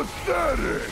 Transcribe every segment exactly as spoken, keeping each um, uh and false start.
Pathetic!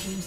team's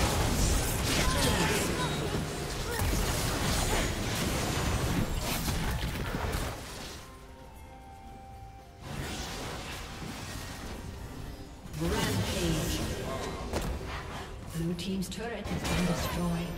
Blue team's turret has been destroyed.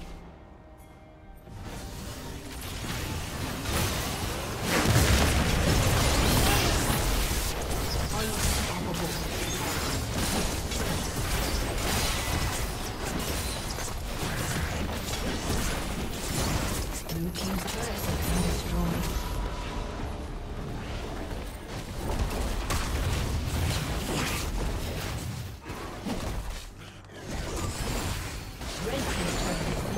Red team's turret has been destroyed.